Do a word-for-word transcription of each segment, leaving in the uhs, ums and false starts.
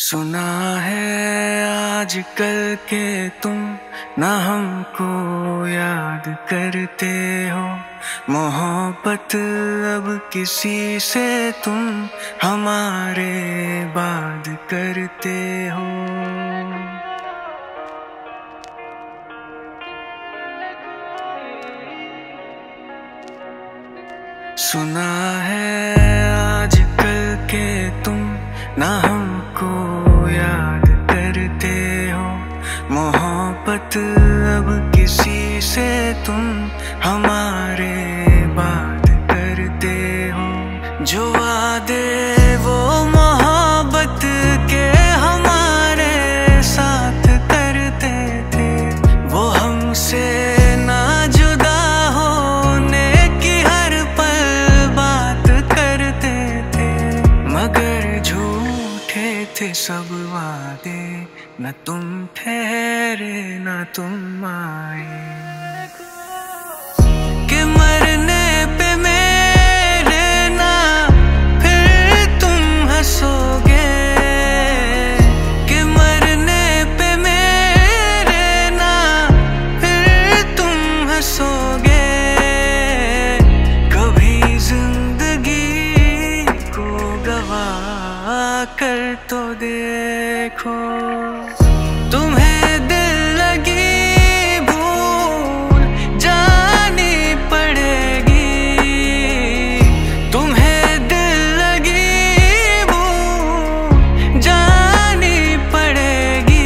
सुना है आजकल के तुम न हमको याद करते हो, मोहब्बत अब किसी से तुम हमारे बाद करते हो। सुना है आजकल के तुम न हमको याद करते हो, मोहब्बत अब किसी से तुम हमारे बात करते हो। जो वादे वो मोहब्बत के हमारे साथ करते थे, वो हमसे ना जुदा होने की हर पल बात करते थे, मगर झूठे थे सब वादे, न तुम ठहरे न तुम आए। कि मरने पे मेरे ना फिर तुम हंसोगे, कि मरने पे मेरे ना फिर तुम हंसोगे। कभी जिंदगी को गवा कर तो देखो, तुम्हें दिल लगी भूल जानी पड़ेगी, तुम्हें दिल लगी भूल जानी पड़ेगी।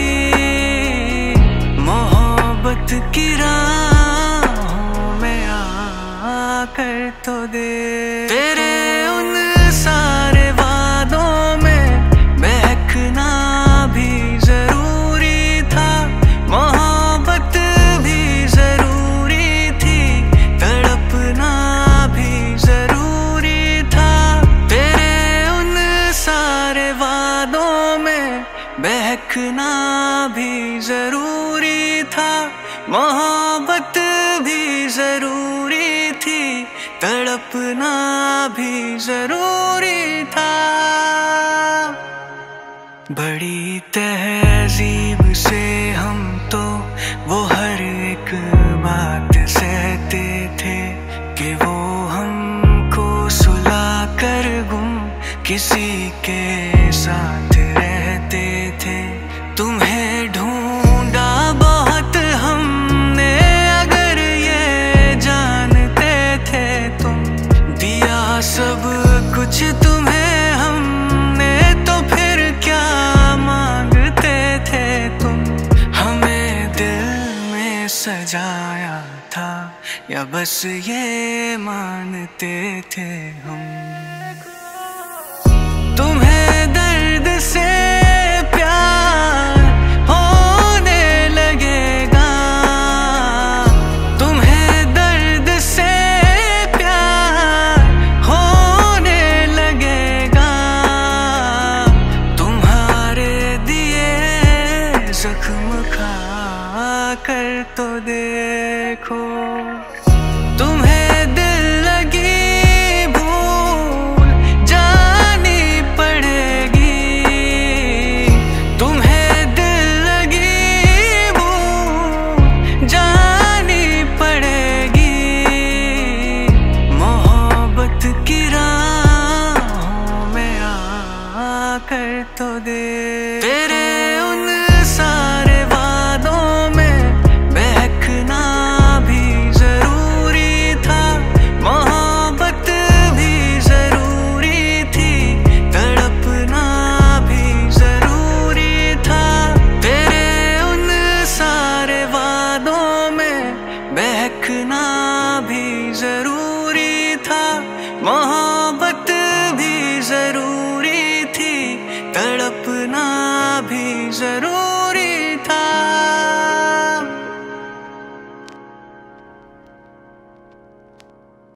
मोहब्बत की राहों में आकर तो दे, तेरे उन सारे वादों में बहकना भी बहकना भी जरूरी था, मोहब्बत भी जरूरी थी, तड़पना भी जरूरी था। बड़ी तहजीब से हम तो वो हर एक बात सहते थे, कि वो हमको सुला कर गुम किसी के साथ रहते थे। तुम्हें ढूंढा बहुत हमने, अगर ये जानते थे तुम, दिया सब कुछ तुम्हें हमने, तो फिर क्या मांगते थे तुम। हमें दिल में सजाया था, या बस ये मानते थे हम। तुम्हें दर्द से प्यार होने लगेगा, तुम्हें दर्द से प्यार होने लगेगा। तुम्हारे दिए जख्म खा कर तो देखो, तुम्हें दिल लगी कर तो दे, तेरे उन सारे वादों में बहकना भी जरूरी था, मोहब्बत भी जरूरी थी, तड़पना भी जरूरी था। तेरे उन सारे वादों में बहकना भी जरूरी था, मोहब्बत भी जरूरी, तड़पना भी जरूरी।